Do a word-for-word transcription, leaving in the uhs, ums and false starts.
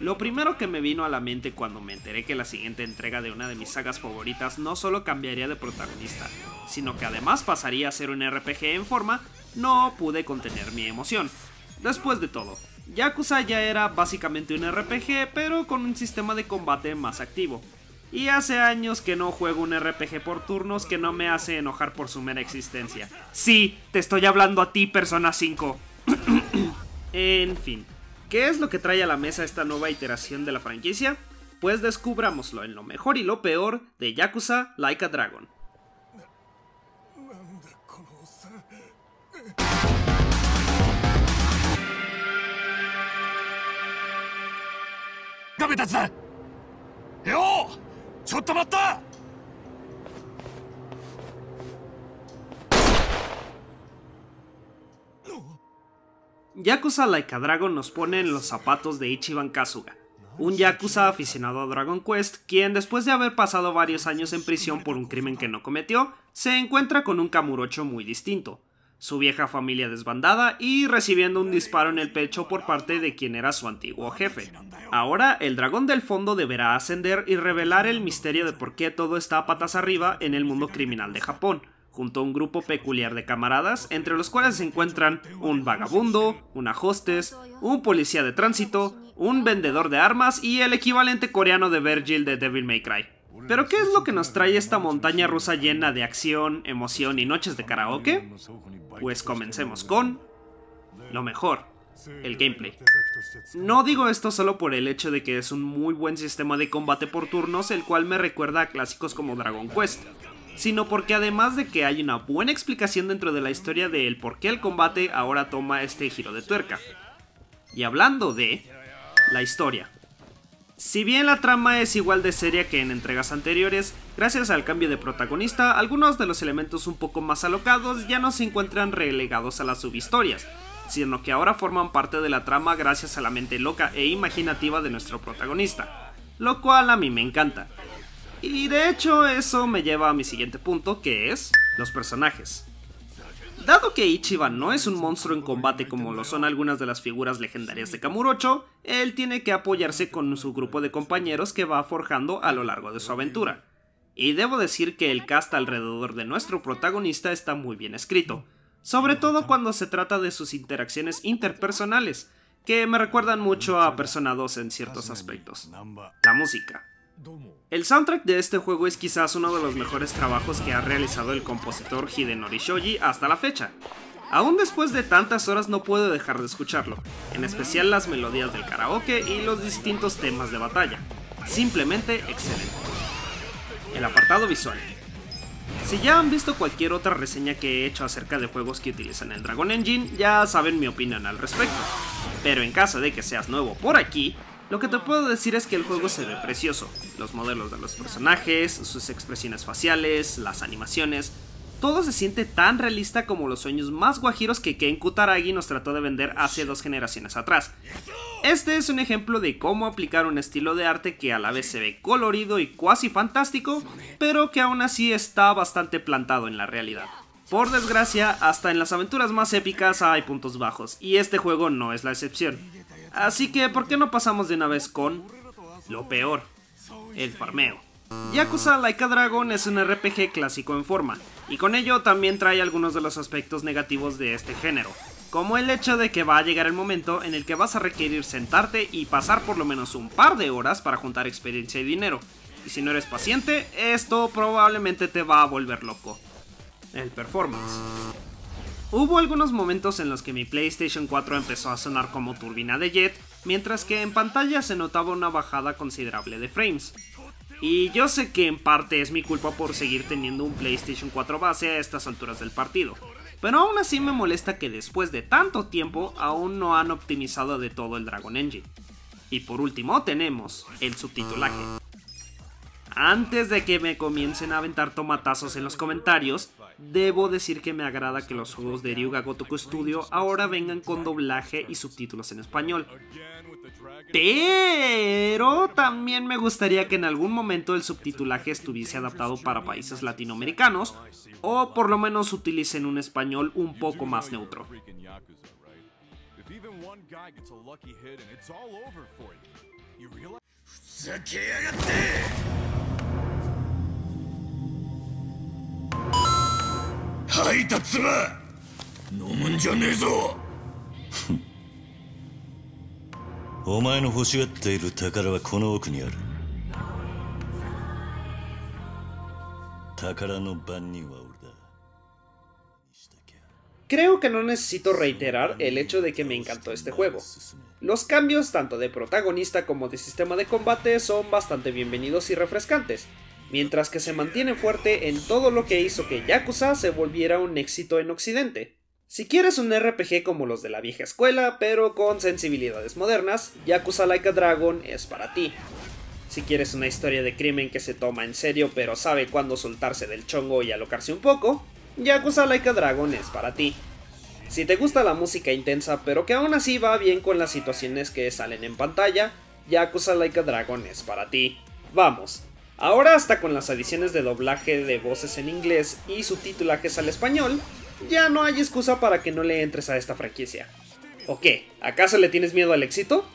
Lo primero que me vino a la mente cuando me enteré que la siguiente entrega de una de mis sagas favoritas no solo cambiaría de protagonista, sino que además pasaría a ser un R P G en forma, no pude contener mi emoción. Después de todo, Yakuza ya era básicamente un R P G, pero con un sistema de combate más activo. Y hace años que no juego un R P G por turnos que no me hace enojar por su mera existencia. Sí, te estoy hablando a ti, Persona cinco. En fin, ¿qué es lo que trae a la mesa esta nueva iteración de la franquicia? Pues descubrámoslo en lo mejor y lo peor de Yakuza Like a Dragon. Yakuza Like a Dragon nos pone en los zapatos de Ichiban Kasuga, un yakuza aficionado a Dragon Quest, quien después de haber pasado varios años en prisión por un crimen que no cometió, se encuentra con un Kamurocho muy distinto, su vieja familia desbandada y recibiendo un disparo en el pecho por parte de quien era su antiguo jefe. Ahora, el dragón del fondo deberá ascender y revelar el misterio de por qué todo está a patas arriba en el mundo criminal de Japón, junto a un grupo peculiar de camaradas, entre los cuales se encuentran un vagabundo, una hostess, un policía de tránsito, un vendedor de armas y el equivalente coreano de Virgil de Devil May Cry. ¿Pero qué es lo que nos trae esta montaña rusa llena de acción, emoción y noches de karaoke? Pues comencemos con lo mejor, el gameplay. No digo esto solo por el hecho de que es un muy buen sistema de combate por turnos, el cual me recuerda a clásicos como Dragon Quest, sino porque además de que hay una buena explicación dentro de la historia de el por qué el combate ahora toma este giro de tuerca. Y hablando de la historia. Si bien la trama es igual de seria que en entregas anteriores, gracias al cambio de protagonista, algunos de los elementos un poco más alocados ya no se encuentran relegados a las subhistorias, sino que ahora forman parte de la trama gracias a la mente loca e imaginativa de nuestro protagonista, lo cual a mí me encanta. Y de hecho eso me lleva a mi siguiente punto, que es los personajes. Dado que Ichiban no es un monstruo en combate como lo son algunas de las figuras legendarias de Kamurocho, él tiene que apoyarse con su grupo de compañeros que va forjando a lo largo de su aventura. Y debo decir que el cast alrededor de nuestro protagonista está muy bien escrito, sobre todo cuando se trata de sus interacciones interpersonales, que me recuerdan mucho a Persona dos en ciertos aspectos. La música. El soundtrack de este juego es quizás uno de los mejores trabajos que ha realizado el compositor Hidenori Shoji hasta la fecha. Aún después de tantas horas no puedo dejar de escucharlo, en especial las melodías del karaoke y los distintos temas de batalla. Simplemente excelente. El apartado visual. Si ya han visto cualquier otra reseña que he hecho acerca de juegos que utilizan el Dragon Engine, ya saben mi opinión al respecto. Pero en caso de que seas nuevo por aquí, lo que te puedo decir es que el juego se ve precioso, los modelos de los personajes, sus expresiones faciales, las animaciones, todo se siente tan realista como los sueños más guajiros que Ken Kutaragi nos trató de vender hace dos generaciones atrás. Este es un ejemplo de cómo aplicar un estilo de arte que a la vez se ve colorido y cuasi fantástico, pero que aún así está bastante plantado en la realidad. Por desgracia, hasta en las aventuras más épicas hay puntos bajos, y este juego no es la excepción. Así que, ¿por qué no pasamos de una vez con lo peor? El farmeo. Yakuza Like a Dragon es un R P G clásico en forma, y con ello también trae algunos de los aspectos negativos de este género, como el hecho de que va a llegar el momento en el que vas a requerir sentarte y pasar por lo menos un par de horas para juntar experiencia y dinero, y si no eres paciente, esto probablemente te va a volver loco. El performance. Hubo algunos momentos en los que mi PlayStation cuatro empezó a sonar como turbina de jet, mientras que en pantalla se notaba una bajada considerable de frames. Y yo sé que en parte es mi culpa por seguir teniendo un PlayStation cuatro base a estas alturas del partido, pero aún así me molesta que después de tanto tiempo aún no han optimizado de todo el Dragon Engine. Y por último tenemos el subtitulaje. Antes de que me comiencen a aventar tomatazos en los comentarios, Debo decir que me agrada que los juegos de Ryuga Gotoku Studio ahora vengan con doblaje y subtítulos en español. Pero también me gustaría que en algún momento el subtitulaje estuviese adaptado para países latinoamericanos, o por lo menos utilicen un español un poco más neutro. Creo que no necesito reiterar el hecho de que me encantó este juego. Los cambios tanto de protagonista como de sistema de combate son bastante bienvenidos y refrescantes, mientras que se mantiene fuerte en todo lo que hizo que Yakuza se volviera un éxito en Occidente. Si quieres un R P G como los de la vieja escuela, pero con sensibilidades modernas, Yakuza Like a Dragon es para ti. Si quieres una historia de crimen que se toma en serio pero sabe cuándo soltarse del chongo y alocarse un poco, Yakuza Like a Dragon es para ti. Si te gusta la música intensa pero que aún así va bien con las situaciones que salen en pantalla, Yakuza Like a Dragon es para ti. Vamos, ahora hasta con las adiciones de doblaje de voces en inglés y subtitulajes al español, ya no hay excusa para que no le entres a esta franquicia. ¿O qué? ¿Acaso le tienes miedo al éxito?